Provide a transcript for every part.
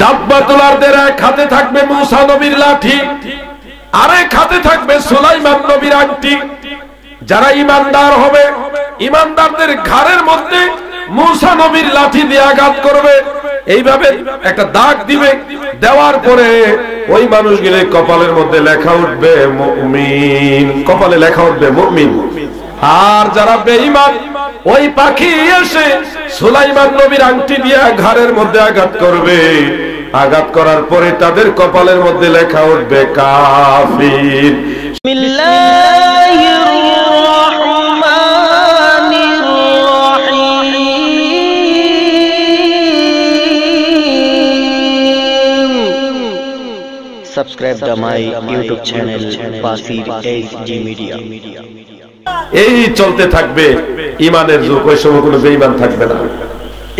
ডাব্বাতুল আরদের এক হাতে থাকবে মুসা নবীর লাঠি, আর এক হাতে থাকবে সুলাইমান নবীর আংটি। যারা ইমানদার হবে ইমানদারদের ঘাড়ের মধ্যে মুসা নবীর লাঠি দিয়ে আঘাত করবে, এইভাবে একটা দাগ দিবে, দেওয়ার পরে ওই মানুষগুলোর কপালের মধ্যে লেখা উঠবে মুমিন, কপালে লেখা উঠবে মুমিন। আর যারা বেঈমান ওই পাখি এসে সুলাইমান নবীর আংটি দিয়ে ঘাড়ের মধ্যে আঘাত করবে, আঘাত করার পরে তাদের কপালের মধ্যে লেখা উঠবে কাফির। Subscribe to my YouTube channel Basir HD Media. এই চলতে থাকবে ইমানের যুগ, ওই সময় কোনো বেঈমান থাকবে না।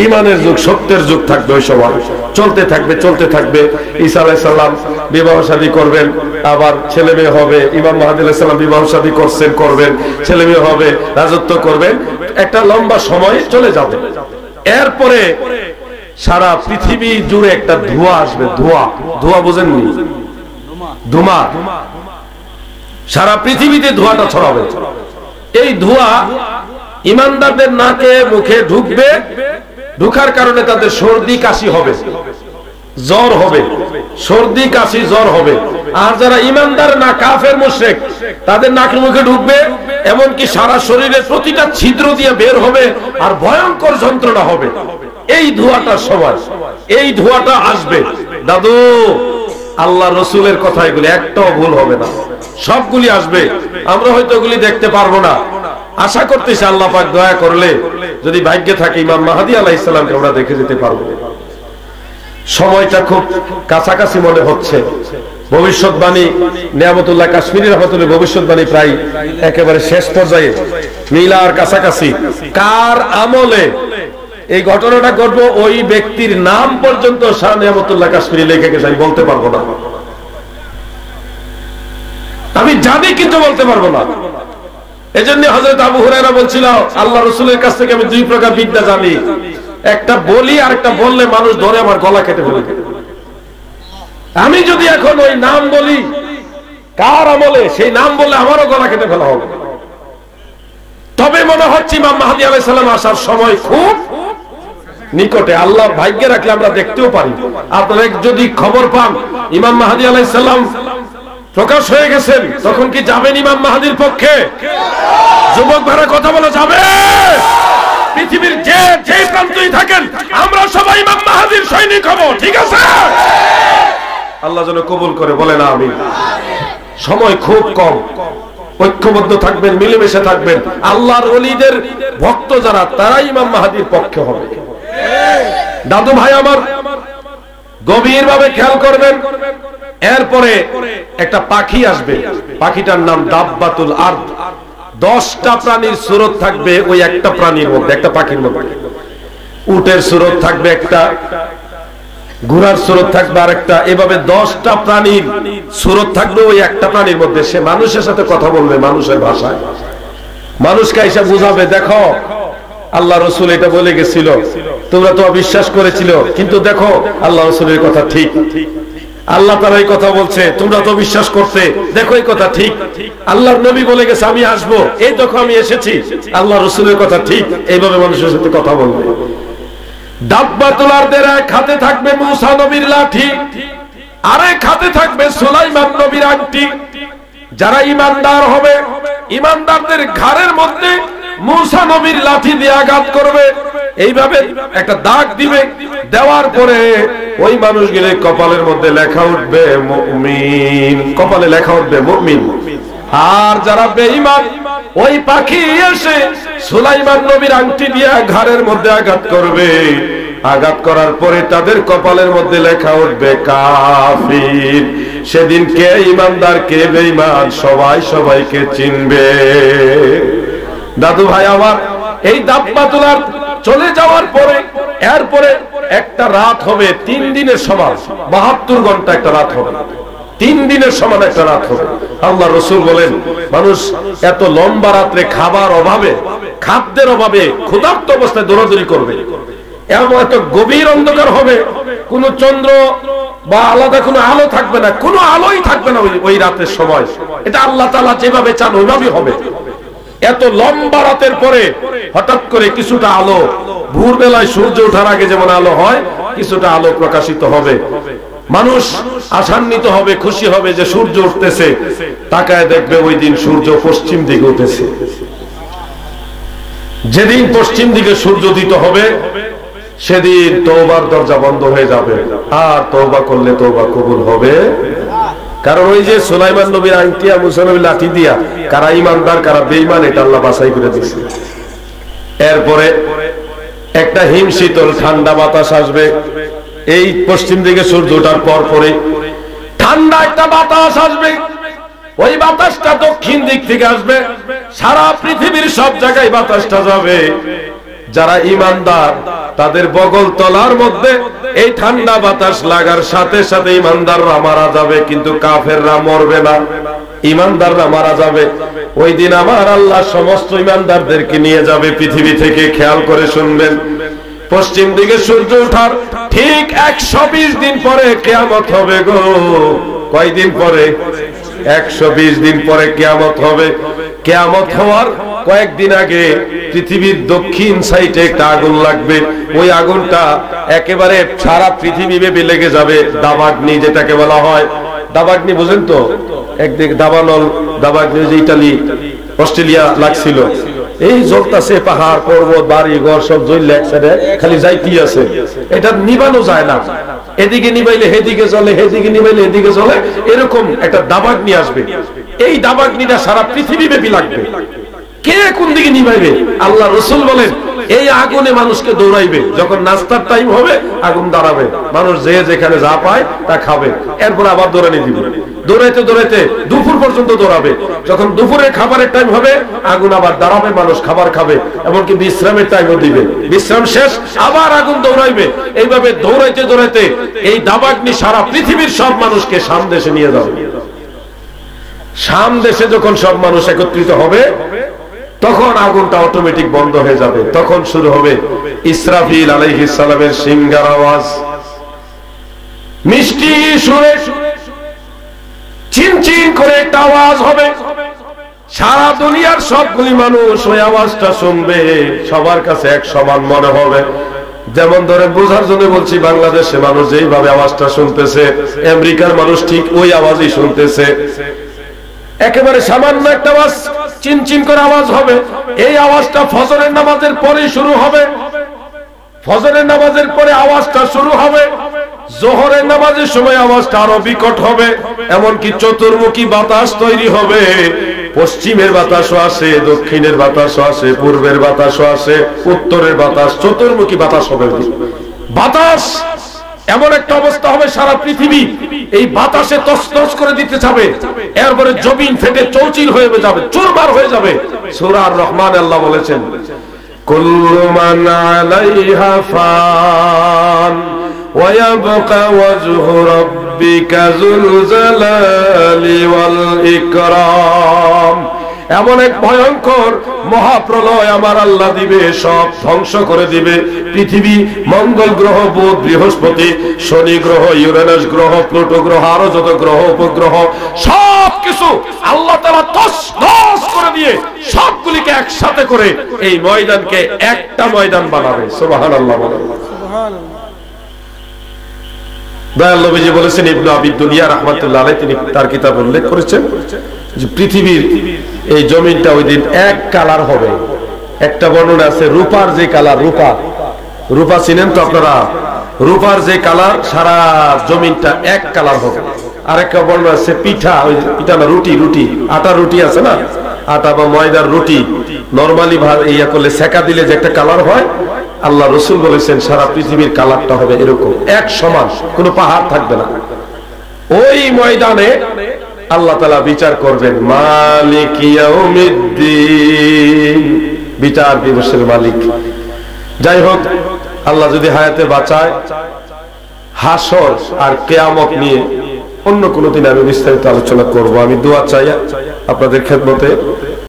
ইমানের যুগ, সত্যের যুগ থাকবে ওই সময়, চলতে থাকবে চলতে থাকবে। ঈসা আলাইহিস সালাম বিবাহ শাদী করবেন, আবার ছেলে মেয়ে হবে। ইমাম মাহদী আলাইহিস সালাম বিবাহ শাদী করবেন, ছেলে মেয়ে হবে, রাজত্ব করবেন। একটা লম্বা সময় চলে যাবে, এরপরে সারা পৃথিবী জুড়ে একটা ধোঁয়া আসবে। ধোঁয়া, ধোঁয়া বোঝেননি? ধোঁয়া, সারা পৃথিবীতে ধোঁয়াটা ছড়াবে। এই ধোঁয়া ইমানদারদের নাকে মুখে ঢুকবে, ঢুকার কারণে তাদের সর্দি কাশি হবে, জ্বর হবে। সর্দি কাশি জ্বর হবে। আর যারা ইমানদার না, কাফের মুশরিক, তাদের নাকে মুখে ঢুকবে, এমনকি সারা শরীরে প্রতিটা ছিদ্র দিয়ে বের হবে, আর ভয়ঙ্কর যন্ত্রণা হবে। এই ধোঁয়াটা সবাই, এই ধোঁয়াটা আসবে। দাদু, আল্লাহ রসুলের কথা এগুলি, একটাও ভুল হবে না, সবগুলি আসবে। আমরা হয়তো এগুলি দেখতে পারবো না, আশা করতেছি আল্লাহ পাক দয়া করলে যদি ভাগ্যে থাকে ইমাম মাহদী আলাইহিস সালামকে আমরা দেখে যেতে পারবো। সময়টা খুব কাছাকাছি মনে হচ্ছে। ভবিষ্যৎবাণী নিয়ামতুল্লাহ কাশ্মীরি রহমতুল্লাহ ভবিষ্যৎবাণী প্রায় একেবারে শেষ পর্যায়ে, মিলার কাছাকাছি। কার আমলে এই ঘটনাটা ঘটবো ওই ব্যক্তির নাম পর্যন্ত শাহ নিয়ামতুল্লাহ কাশ্মীরি লিখে গেছে, আমি বলতে পারবো না। আমি জানি কিন্তু বলতে পারবো না। এজন্য হযরত আবু হুরায়রা বলছিল, আল্লাহ রাসূলের কাছ থেকে আমি দুই প্রকার বিদ্যা জানি, একটা বলি আর একটা বললে মানুষ ধরে আমার গলা কেটে ফেলে। আমি যদি এখন ওই নাম বলি কার আমলে, সেই নাম বললে আমারও গলা কেটে ফেলা হবে। তবে মনে হচ্ছে ইমাম মাহদী আলাইহিস সালাম আসার সময় খুব নিকটে। আল্লাহ ভাগ্যে রাখলে আমরা দেখতেও পারি। আপনারা যদি খবর পান ইমাম মাহদী আলাইহিস সালাম প্রকাশ হয়ে গেছেন, তখন কি যাবেন ইমাম মাহদীর পক্ষে? যুবক ভাইরা, কথা বলা যাবে। পৃথিবীর যে যে প্রান্তই থাকেন আমরা সবাই ইমাম মাহদীর সৈনিক হব, ঠিক আছে? আল্লাহ যেন কবুল করে, বলেন আমিন। সময় খুব কম, ঐক্যবদ্ধ থাকবেন, মিলেমিশে থাকবেন। আল্লাহর ওলিদের ভক্ত যারা, তারা ইমাম মাহদীর পক্ষে হবে। দাদু ভাই আমার, গভীর ভাবে খেয়াল করবেন। এরপরে একটা পাখি আসবে, পাখিটার নাম দাব্বাতুল আরদ। 10টা প্রাণীর সুরত থাকবে ওই একটা প্রাণীর মধ্যে, একটা পাখির মধ্যে। উটের সুরত থাকবে একটা, ঘোড়ার সুরত থাকবে আরেকটা, এভাবে 10টা প্রাণীর সুরত থাকবে ওই একটা প্রাণীর মধ্যে। সে মানুষের সাথে কথা বলবে মানুষের ভাষায়, মানুষকে এসে বুঝাবে, দেখো আল্লাহ রসুল এটা বলে গেছিল, তোমরা তো অবিশ্বাস করেছিল, কিন্তু দেখো আল্লাহ রসুলের কথা ঠিক, আল্লাহ তাআলা এই কথা বলছে, তোমরা তো বিশ্বাস করতে, দেখো এই কথা ঠিক, আল্লাহর নবী বলে গেছে আমি আসবো, এই দেখো আমি এসেছি, আল্লাহ রসুলের কথা ঠিক। এইভাবে মানুষের সাথে কথা বলবে। দাব্বাতুল আরদের এক হাতে থাকবে মুসা নবীর লাঠি, আর এক হাতে থাকবে সুলাইমান নবীর আংটি। যারা ইমানদার হবে ইমানদারদের ঘাড়ের মধ্যে মুসা নবীর লাঠি দিয়ে আঘাত করবে, এইভাবে একটা দাগ দিবে, দেওয়ার পরে ওই মানুষগুলোর কপালের মধ্যে লেখা উঠবে মুমিন, কপালে লেখা উঠবে মুমিন। আর যারা বেঈমান ওই পাখি এসে সুলাইমান নবীর আংটি দিয়ে ঘাড়ের মধ্যে আঘাত করবে, আঘাত করার পরে তাদের কপালের মধ্যে লেখা উঠবে কাফির। সেদিন কে ইমানদার কে বেঈমান সবাই সবাইকে চিনবে। দাদু ভাই আমার, এই দাব্বাতুল আরদ চলে যাওয়ার পরে এরপরে একটা রাত হবে 3 দিনের সমান, 72 ঘন্টা একটা রাত হবে, 3 দিনের সমান একটা রাত হবে। আল্লাহ রসুল বলেন, মানুষ এত লম্বা রাত্রে খাবার অভাবে, খাদ্যের অভাবে ক্ষুধার্ত অবস্থায় দৌড়াদৌড়ি করবে, এমন একটা গভীর অন্ধকার হবে কোন চন্দ্র বা আলাদা কোন আলো থাকবে না, কোন আলোই থাকবে না ওই রাতের সময়। এটা আল্লাহ তাআলা যেভাবে চান ওইভাবেই হবে। এত লম্বা রাতের পরে হঠাৎ করে কিছুটা আলো, ভোরবেলায় সূর্য ওঠার আগে যেমন আলো হয়, কিছুটা আলো প্রকাশিত হবে। মানুষ আশান্বিত হবে, খুশি হবে যে সূর্য উঠতেছে। তাকায় দেখবে ওই দিন সূর্য পশ্চিম দিকে উঠেছে। যেদিন পশ্চিম দিকে সূর্য উদিত হবে সেদিন তওবার দরজা বন্ধ হয়ে যাবে, আর তওবা করলে তওবা কবুল হবে। কারণ ওই যে সুলাইমান নবীর আংটি আর মুসা নবীর লাঠি দিয়া কারা ইমানদার কারা বেঈমান এটা আল্লাহ বাছাই করে দিয়েছে। এরপরে একটা হিমশীতল ঠান্ডা বাতাস আসবে। এই পশ্চিম দিকে সূর্য ওঠার পর পরে ঠান্ডা একটা বাতাস আসবে, ওই বাতাসটা দক্ষিণ দিক থেকে আসবে। সারা পৃথিবীর সব জায়গায় বাতাসটা যাবে। যারা ইমানদার তাদের বগল তলার মধ্যে এই ঠান্ডা বাতাস লাগার সাথে সাথে ইমানদাররা মারা যাবে, কিন্তু কাফেররা মরবে না, ইমানদাররা মারা যাবে। ওই দিন আমার আল্লাহ সমস্ত ইমানদারদেরকে নিয়ে যাবে পৃথিবী থেকে। খেয়াল করে শুনবেন, পশ্চিম দিকে সূর্য ওঠার ঠিক 120 দিন পরে কিয়ামত হবে গো। কয়দিন পরে? 120 দিন পরে কিয়ামত হবে। কিয়ামত হওয়ার কয়েকদিন আগে পৃথিবীর দক্ষিণ সাইডে একটা আগুন লাগবে। ওই আগুনটা একেবারে সারা পৃথিবী ব্যাপী লেগে যাবে। দাবাগ্নি যেটাকে বলা হয়, দাবাগ্নি বুঝেন তো? একদিকে দাবানল, দাবাগ্নি যে ইতালি অস্ট্রেলিয়া লাগছিল, এই জ্বলতাছে পাহাড় পর্বত বাড়ি ঘর সব জ্বলে একসাথে খালি যাইতেই আছে। এটা নিবানো যায় না, এদিকে নিবাইলে হেদিকে চলে, হেদিকে নিবাইলে এদিকে চলে। এরকম একটা দাবাগ্নি আসবে। এই দাবাগ্নিটা সারা পৃথিবী ব্যাপী লাগবে। কে কোন দিকে নিবাইবে? আল্লাহ রাসূল বলেন এই আগুনে মানুষকে দৌড়াইবে। যখন নাস্তার টাইম হবে আগুন দাঁড়াবে, মানুষ যে যেখানে যা পায় তা খাবে। এরপর আবার দৌড়ানি দিবে, দৌড়াইতে দৌড়াইতে দুপুর পর্যন্ত দৌড়াবে। যখন দুপুরে খাবারের টাইম হবে আগুন আবার দাঁড়াবে, মানুষ খাবার খাবে, এমনকি বিশ্রামের টাইমও দিবে। বিশ্রাম শেষ আবার আগুন দৌড়াইবে। এইভাবে দৌড়াইতে দৌড়াইতে এই দাবাগ্নি সারা পৃথিবীর সব মানুষকে শাম দেশে নিয়ে যাবে। শাম দেশে যখন সব মানুষ একত্রিত হবে তখন আগুনটা অটোমেটিক বন্ধ হয়ে যাবে। তখন শুরু হবে ইসরাফিল আলাইহিস সালামের সিংহার আওয়াজ, মিষ্টি সুরে চিনচিন করে একটা আওয়াজ হবে। সারা দুনিয়ার সবগুলি মানুষ ওই আওয়াজটা শুনবে, সবার কাছে এক সমান মনে হবে। যেমন ধরে বোঝার জন্য বলছি, বাংলাদেশে মানুষ যেইভাবে আওয়াজটা শুনতেছে আমেরিকার মানুষ ঠিক ওই আওয়াজই শুনতেছে। একেবারে সামান্য একটা আওয়াজ, চিনচিন করে আওয়াজ হবে। এই আওয়াজটা ফজরের নামাজের পরেই শুরু হবে। ফজরের নামাজের পরে আওয়াজটা শুরু হবে। যোহরের নামাজের সময় আওয়াজটা আরো বিকট হবে, এমনকি চতুর্মুখী বাতাস তৈরি হবে। পশ্চিমের বাতাসও আসে, দক্ষিণের বাতাসও আসে, পূর্বের বাতাসও আসে, উত্তরের বাতাস, চতুর্মুখী বাতাস হবে। বাতাস এমন একটা অবস্থা হবে সারা পৃথিবী এই বাতাসে তছনছ করে দিতে যাবে। এরপরে জমিন ফেটে চৌচির হয়ে যাবে, চুরমার হয়ে যাবে। সূরা রহমান আল্লাহ বলেছেন কুল্লু মান আলাইহা ফান ওয়া ইয়াবকা ওয়াজহু রাব্বিকা যুল জালালি ওয়াল ইকরাম। এমন এক ভয়ঙ্কর মহাপ্রলয় আমার আল্লাহ দিবে, সব ধ্বংস করে দিবে। পৃথিবী, মঙ্গল গ্রহ, বুধ, বৃহস্পতি, শনি গ্রহ, ইউরেনাস গ্রহ, প্লুটো গ্রহ, আরো যত গ্রহ উপগ্রহ সব কিছু আল্লাহ তাআলা তছনছ করে দিয়ে সবগুলিকে একসাথে করে এই ময়দানকে একটা ময়দান বানাবে। সুবহানাল্লাহ। দয়াল নবীজি বলেছেন, ইবনে আবিদ দুনিয়া রাহমাতুল্লাহ আলাইহি তিনি তার কিতাব উল্লেখ করেছেন যে পৃথিবীর এই জমিনটা ওই দিন এক কালার হবে। একটা বর্ণনা আছে রূপার যে কালার, রূপা, রূপা চিনেন তো আপনারা? রূপার যে কালার, সারা জমিনটা এক কালার হবে। আরেকটা বর্ণনা আছে পিঠা, ওই পিঠা না রুটি, রুটি আটা রুটি আছে না, আটা বা ময়দার রুটি নরমালি ইয়া করলে সেকা দিলে যে একটা কালার হয়, আল্লাহ রাসূল বলেছেন সারা পৃথিবীর কালারটা হবে এরকম এক সমান, কোনো পাহাড় থাকবে না। ওই ময়দানে আল্লাহ তাআলা বিচার করবেন, মালিক ইয়াউমিদ্দিন, বিচার দিবসের মালিক। যাই হোক, আল্লাহ যদি হায়াতে বাঁচায় হাসর আর কিয়ামত নিয়ে অন্য কোনোদিন আমি বিস্তারিত আলোচনা করব। আমি দোয়া চাই আপনাদের খেদমতে।